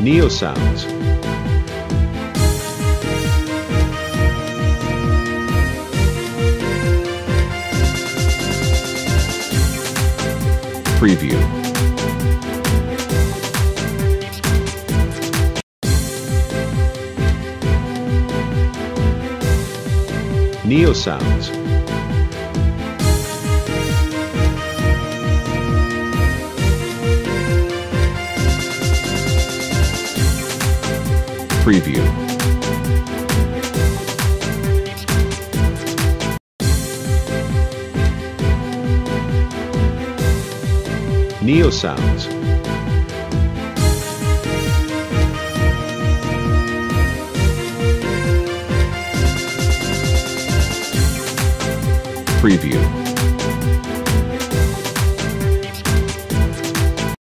Neo Sounds. Preview. Neo Sounds. Preview. Neo Sounds. Preview.